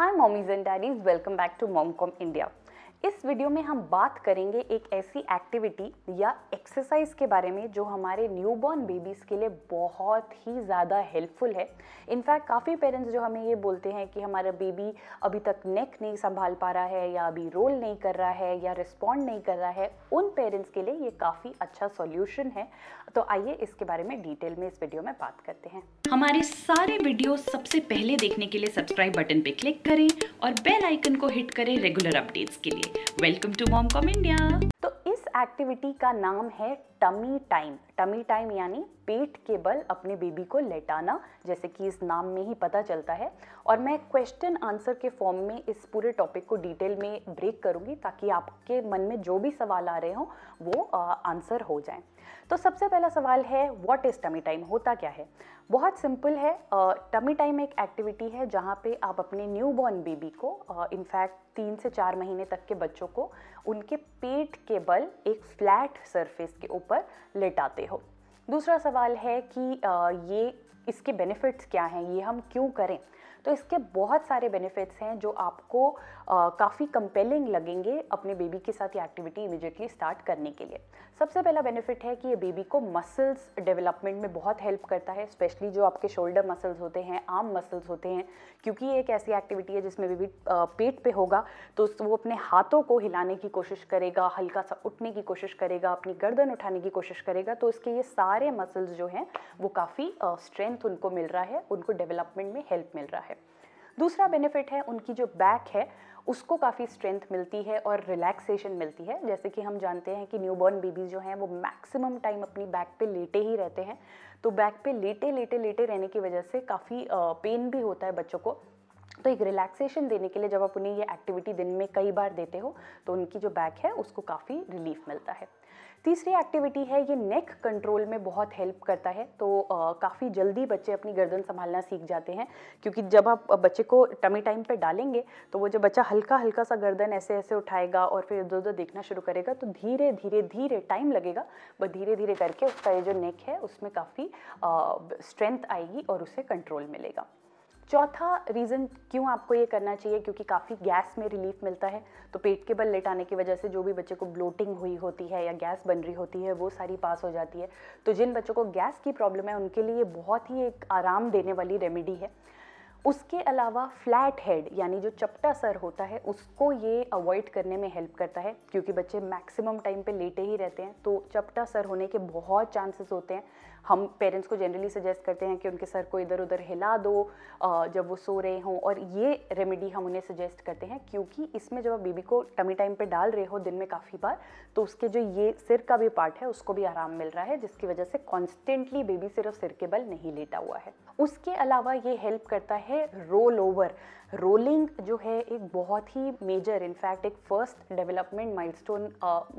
Hi mommies and daddies, welcome back to MomCom India. इस video में हम बात करेंगे एक ऐसी एक्टिविटी या एक्सरसाइज के बारे में जो हमारे न्यूबॉर्न बेबीज़ के लिए बहुत ही ज़्यादा हेल्पफुल है। इनफैक्ट काफ़ी पेरेंट्स जो हमें ये बोलते हैं कि हमारा बेबी अभी तक नेक नहीं संभाल पा रहा है या अभी रोल नहीं कर रहा है या रिस्पॉन्ड नहीं कर रहा है, उन पेरेंट्स के लिए ये काफ़ी अच्छा सॉल्यूशन है। तो आइए इसके बारे में डिटेल में इस वीडियो में बात करते हैं। हमारे सारे वीडियो सबसे पहले देखने के लिए सब्सक्राइब बटन पर क्लिक करें और बेल आइकन को हिट करें रेगुलर अपडेट्स के लिए। Welcome to MomCom India. तो इस एक्टिविटी का नाम है टमी टाइम। टमी टाइम यानी पेट के बल अपने बेबी को लेटाना, जैसे कि इस नाम में ही पता चलता है। और मैं क्वेश्चन आंसर के फॉर्म में इस पूरे टॉपिक को डिटेल में ब्रेक करूंगी ताकि आपके मन में जो भी सवाल आ रहे हों वो आंसर हो जाएं। तो सबसे पहला सवाल है, व्हाट इज़ टमी टाइम, होता क्या है? बहुत सिंपल है। टमी टाइम एक एक्टिविटी है जहाँ पे आप अपने न्यूबॉर्न बेबी को, इनफैक्ट 3 से 4 महीने तक के बच्चों को, उनके पेट के बल एक फ्लैट सरफेस के ऊपर लेटाते हो। दूसरा सवाल है कि ये इसके बेनिफिट्स क्या हैं, ये हम क्यों करें? तो इसके बहुत सारे बेनिफिट्स हैं जो आपको काफ़ी कंपेलिंग लगेंगे अपने बेबी के साथ ये एक्टिविटी इमीडिएटली स्टार्ट करने के लिए। सबसे पहला बेनिफिट है कि ये बेबी को मसल्स डेवलपमेंट में बहुत हेल्प करता है, स्पेशली जो आपके शोल्डर मसल्स होते हैं, आर्म मसल्स होते हैं, क्योंकि ये एक ऐसी एक्टिविटी है जिसमें बेबी पेट पे होगा तो वो अपने हाथों को हिलाने की कोशिश करेगा, हल्का सा उठने की कोशिश करेगा, अपनी गर्दन उठाने की कोशिश करेगा। तो इसके ये सारे मसल्स जो हैं वो काफ़ी स्ट्रेंथ उनको मिल रहा है, उनको डेवलपमेंट में हेल्प मिल रहा है। दूसरा बेनिफिट है उनकी जो बैक है उसको काफ़ी स्ट्रेंथ मिलती है और रिलैक्सेशन मिलती है। जैसे कि हम जानते हैं कि न्यूबॉर्न बेबीज़ जो हैं वो मैक्सिमम टाइम अपनी बैक पे लेटे ही रहते हैं, तो बैक पे लेटे लेटे लेटे रहने की वजह से काफ़ी पेन भी होता है बच्चों को। तो एक रिलैक्सेशन देने के लिए जब आप उन्हें ये एक्टिविटी दिन में कई बार देते हो तो उनकी जो बैक है उसको काफ़ी रिलीफ मिलता है। तीसरी एक्टिविटी है, ये नेक कंट्रोल में बहुत हेल्प करता है। तो काफ़ी जल्दी बच्चे अपनी गर्दन संभालना सीख जाते हैं, क्योंकि जब आप बच्चे को टमी टाइम पे डालेंगे तो वो जब बच्चा हल्का हल्का सा गर्दन ऐसे ऐसे उठाएगा और फिर इधर उधर देखना शुरू करेगा तो धीरे धीरे धीरे टाइम लगेगा, बट धीरे धीरे करके उसका ये जो नेक है उसमें काफ़ी स्ट्रेंथ आएगी और उसे कंट्रोल मिलेगा। चौथा रीज़न क्यों आपको ये करना चाहिए, क्योंकि काफ़ी गैस में रिलीफ मिलता है। तो पेट के बल लेटाने की वजह से जो भी बच्चे को ब्लोटिंग हुई होती है या गैस बन रही होती है वो सारी पास हो जाती है। तो जिन बच्चों को गैस की प्रॉब्लम है उनके लिए बहुत ही एक आराम देने वाली रेमेडी है। उसके अलावा फ्लैट हेड यानी जो चपटा सर होता है उसको ये अवॉइड करने में हेल्प करता है, क्योंकि बच्चे मैक्सिमम टाइम पे लेटे ही रहते हैं तो चपटा सर होने के बहुत चांसेस होते हैं। हम पेरेंट्स को जनरली सजेस्ट करते हैं कि उनके सर को इधर उधर हिला दो जब वो सो रहे हों, और ये रेमेडी हम उन्हें सजेस्ट करते हैं क्योंकि इसमें जब आप बेबी को टमी टाइम पर डाल रहे हो दिन में काफ़ी बार तो उसके जो ये सिर का भी पार्ट है उसको भी आराम मिल रहा है, जिसकी वजह से कॉन्स्टेंटली बेबी सिर्फ सिर के बल नहीं लेटा हुआ है। उसके अलावा ये हेल्प करता है रोल ओवर। रोलिंग जो है एक बहुत ही मेजर, इनफैक्ट एक फर्स्ट डेवलपमेंट माइलस्टोन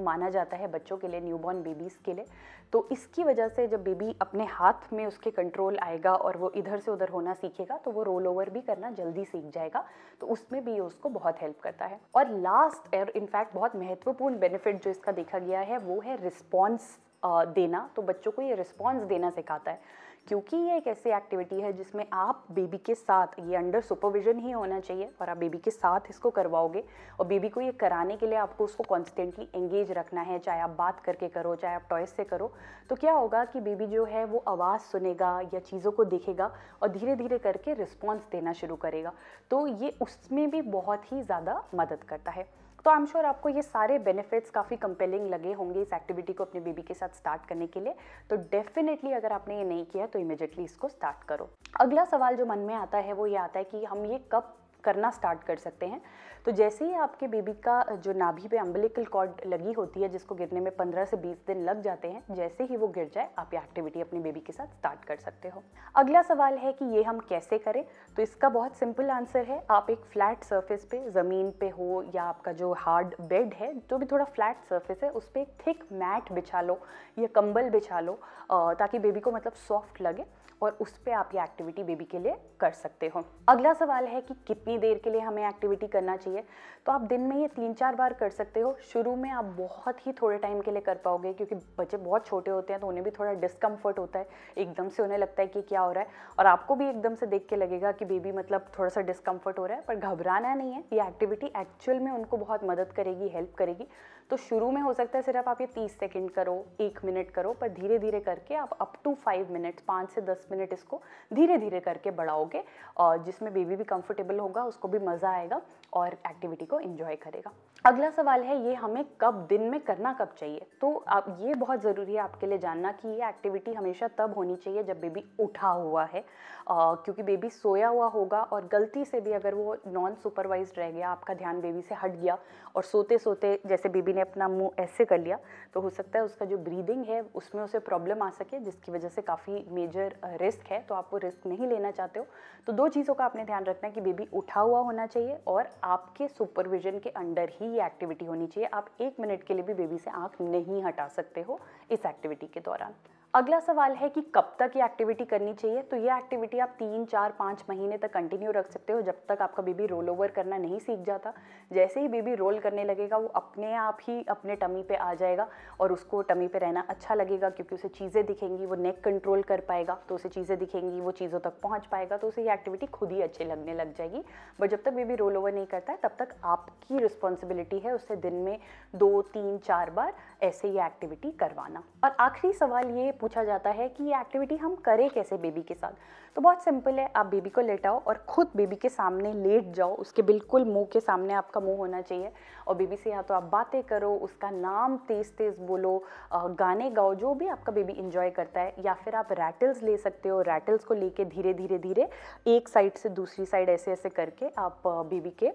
माना जाता है बच्चों के लिए, न्यूबॉर्न बेबीज़ के लिए। तो इसकी वजह से जब बेबी अपने हाथ में उसके कंट्रोल आएगा और वो इधर से उधर होना सीखेगा तो वो रोल ओवर भी करना जल्दी सीख जाएगा, तो उसमें भी उसको बहुत हेल्प करता है। और लास्ट और इनफैक्ट बहुत महत्वपूर्ण बेनिफिट जो इसका देखा गया है वो है रिस्पॉन्स देना। तो बच्चों को ये रिस्पॉन्स देना सिखाता है, क्योंकि ये एक ऐसी एक्टिविटी है जिसमें आप बेबी के साथ, ये अंडर सुपरविजन ही होना चाहिए और आप बेबी के साथ इसको करवाओगे, और बेबी को ये कराने के लिए आपको उसको कॉन्स्टेंटली एंगेज रखना है, चाहे आप बात करके करो चाहे आप टॉयज से करो। तो क्या होगा कि बेबी जो है वो आवाज़ सुनेगा या चीज़ों को देखेगा और धीरे धीरे करके रिस्पॉन्स देना शुरू करेगा, तो ये उसमें भी बहुत ही ज़्यादा मदद करता है। तो आई एम श्योर आपको ये सारे बेनिफिट्स काफ़ी कंपेलिंग लगे होंगे इस एक्टिविटी को अपने बेबी के साथ स्टार्ट करने के लिए। तो डेफिनेटली अगर आपने ये नहीं किया तो इमीडिएटली इसको स्टार्ट करो। अगला सवाल जो मन में आता है वो ये आता है कि हम ये कब करना स्टार्ट कर सकते हैं। तो जैसे ही आपके बेबी का जो नाभि पे अम्बिलिकल कॉर्ड लगी होती है जिसको गिरने में 15 से 20 दिन लग जाते हैं, जैसे ही वो गिर जाए आप ये एक्टिविटी अपने बेबी के साथ स्टार्ट कर सकते हो। अगला सवाल है कि ये हम कैसे करें, तो इसका बहुत सिंपल आंसर है। आप एक फ्लैट सर्फेस पे, ज़मीन पे हो या आपका जो हार्ड बेड है, जो भी थोड़ा फ्लैट सर्फेस है, उस पर एक थिक मैट बिछा लो या कंबल बिछा लो ताकि बेबी को मतलब सॉफ्ट लगे, और उस पर आप ये एक्टिविटी बेबी के लिए कर सकते हो। अगला सवाल है कि कितनी कितनी देर के लिए हमें एक्टिविटी करना चाहिए। तो आप दिन में ये 3-4 बार कर सकते हो। शुरू में आप बहुत ही थोड़े टाइम के लिए कर पाओगे, क्योंकि बच्चे बहुत छोटे होते हैं तो उन्हें भी थोड़ा डिस्कम्फर्ट होता है, एकदम से उन्हें लगता है कि क्या हो रहा है, और आपको भी एकदम से देख के लगेगा कि बेबी मतलब थोड़ा सा डिस्कम्फर्ट हो रहा है। पर घबराना नहीं है, ये एक्टिविटी एक्चुअल में उनको बहुत मदद करेगी, हेल्प करेगी। तो शुरू में हो सकता है सिर्फ आप ये 30 सेकेंड करो, 1 मिनट करो, पर धीरे धीरे करके आप अप टू 5 मिनट्स, 5 से 10 मिनट इसको धीरे धीरे करके बढ़ाओगे, और जिसमें बेबी भी कंफर्टेबल होगा, उसको भी मज़ा आएगा और एक्टिविटी को एंजॉय करेगा। अगला सवाल है ये हमें कब दिन में करना कब चाहिए। तो आप ये बहुत ज़रूरी है आपके लिए जानना कि ये एक्टिविटी हमेशा तब होनी चाहिए जब बेबी उठा हुआ है, क्योंकि बेबी सोया हुआ होगा और गलती से भी अगर वो नॉन सुपरवाइज रह गया, आपका ध्यान बेबी से हट गया और सोते सोते जैसे बेबी अपना मुंह ऐसे कर लिया, तो हो सकता है उसका जो ब्रीदिंग है उसमें उसे प्रॉब्लम आ सके, जिसकी वजह से काफ़ी मेजर रिस्क है। तो आप वो रिस्क नहीं लेना चाहते हो। तो 2 चीज़ों का आपने ध्यान रखना है कि बेबी उठा हुआ होना चाहिए और आपके सुपरविजन के अंडर ही ये एक्टिविटी होनी चाहिए। आप 1 मिनट के लिए भी बेबी से आँख नहीं हटा सकते हो इस एक्टिविटी के दौरान। अगला सवाल है कि कब तक ये एक्टिविटी करनी चाहिए। तो ये एक्टिविटी आप 3-4-5 महीने तक कंटिन्यू रख सकते हो, जब तक आपका बेबी रोल ओवर करना नहीं सीख जाता। जैसे ही बेबी रोल करने लगेगा, वो अपने आप ही अपने टमी पे आ जाएगा और उसको टमी पे रहना अच्छा लगेगा, क्योंकि उसे चीज़ें दिखेंगी, वो नेक कंट्रोल कर पाएगा, तो उसे चीज़ें दिखेंगी, वो चीज़ों तक पहुँच पाएगा, तो उसे ये एक्टिविटी खुद ही अच्छी लगने लग जाएगी। बट जब तक बेबी रोल ओवर नहीं करता है, तब तक आपकी रिस्पॉन्सिबिलिटी है उसे दिन में 2-3-4 बार ऐसे ये एक्टिविटी करवाना। और आखिरी सवाल ये पूछा जाता है कि ये एक्टिविटी हम करें कैसे बेबी के साथ। तो बहुत सिंपल है, आप बेबी को लेटाओ और खुद बेबी के सामने लेट जाओ, उसके बिल्कुल मुंह के सामने आपका मुंह होना चाहिए, और बेबी से या तो आप बातें करो, उसका नाम तेज़ तेज़ बोलो, गाने गाओ, जो भी आपका बेबी इंजॉय करता है। या फिर आप रैटल्स ले सकते हो, रैटल्स को लेके धीरे धीरे धीरे एक साइड से दूसरी साइड ऐसे ऐसे करके आप बेबी के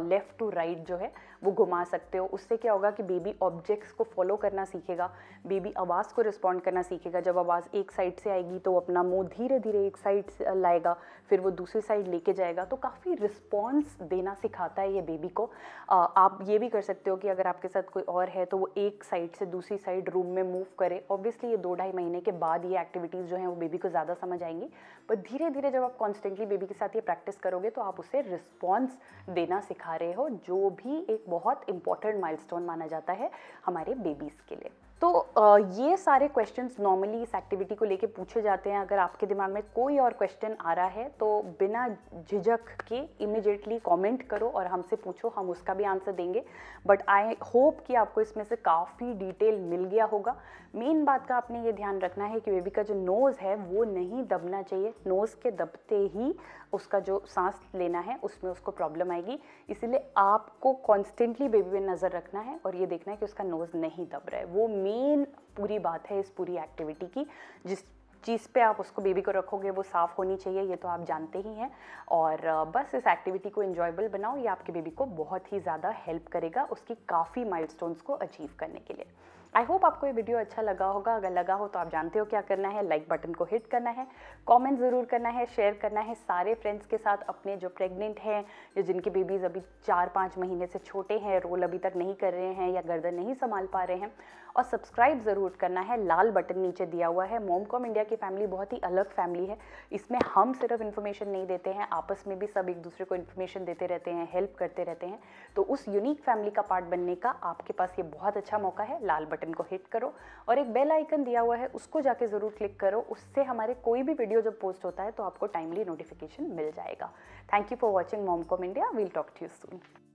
लेफ़्ट टू राइट जो है वो घुमा सकते हो। उससे क्या होगा कि बेबी ऑब्जेक्ट्स को फॉलो करना सीखेगा, बेबी आवाज़ को रिस्पॉन्ड करना सीखेगा। जब आवाज़ एक साइड से आएगी तो अपना मुंह धीरे धीरे एक साइड से लाएगा, फिर वो दूसरी साइड लेके जाएगा, तो काफ़ी रिस्पॉन्स देना सिखाता है ये बेबी को। आप ये भी कर सकते हो कि अगर आपके साथ कोई और है तो वो एक साइड से दूसरी साइड रूम में मूव करे। ऑब्वियसली ये 2-2.5 महीने के बाद ये एक्टिविटीज़ जो हैं वो बेबी को ज़्यादा समझ आएंगी, पर धीरे धीरे जब आप कॉन्स्टेंटली बेबी के साथ ये प्रैक्टिस करोगे तो आप उसे रिस्पॉन्स देना सिखा रहे हो, जो भी एक बहुत इंपॉर्टेंट माइलस्टोन माना जाता है हमारे बेबीज़ के लिए। तो ये सारे क्वेश्चंस नॉर्मली इस एक्टिविटी को लेके पूछे जाते हैं। अगर आपके दिमाग में कोई और क्वेश्चन आ रहा है तो बिना झिझक के इमीडिएटली कमेंट करो और हमसे पूछो, हम उसका भी आंसर देंगे। बट आई होप कि आपको इसमें से काफ़ी डिटेल मिल गया होगा। मेन बात का आपने ये ध्यान रखना है कि बेबी का जो नोज़ है वो नहीं दबना चाहिए, नोज़ के दबते ही उसका जो सांस लेना है उसमें उसको प्रॉब्लम आएगी। इसीलिए आपको कॉन्स्टेंटली बेबी पे नज़र रखना है और ये देखना है कि उसका नोज़ नहीं दब रहा है। वो मेन पूरी बात है इस पूरी एक्टिविटी की। जिस चीज़ पे आप उसको बेबी को रखोगे वो साफ़ होनी चाहिए, ये तो आप जानते ही हैं। और बस इस एक्टिविटी को एंजॉयबल बनाओ, ये आपके बेबी को बहुत ही ज़्यादा हेल्प करेगा उसकी काफ़ी माइलस्टोन्स को अचीव करने के लिए। आई होप आपको ये वीडियो अच्छा लगा होगा। अगर लगा हो तो आप जानते हो क्या करना है, लाइक बटन को हिट करना है, कमेंट ज़रूर करना है, शेयर करना है सारे फ्रेंड्स के साथ, अपने जो प्रेग्नेंट हैं या जिनके बेबीज़ अभी 4-5 महीने से छोटे हैं, रोल अभी तक नहीं कर रहे हैं या गर्दन नहीं संभाल पा रहे हैं। और सब्सक्राइब ज़रूर करना है, लाल बटन नीचे दिया हुआ है। मोमकॉम इंडिया की फैमिली बहुत ही अलग फैमिली है, इसमें हम सिर्फ इन्फॉर्मेशन नहीं देते हैं, आपस में भी सब एक दूसरे को इन्फॉर्मेशन देते रहते हैं, हेल्प करते रहते हैं। तो उस यूनिक फैमिली का पार्ट बनने का आपके पास ये बहुत अच्छा मौका है। लाल बटन को हिट करो और एक बेल आइकन दिया हुआ है उसको जाके ज़रूर क्लिक करो, उससे हमारे कोई भी वीडियो जब पोस्ट होता है तो आपको टाइमली नोटिफिकेशन मिल जाएगा। Thank you for watching MomCom India, we'll talk to you soon.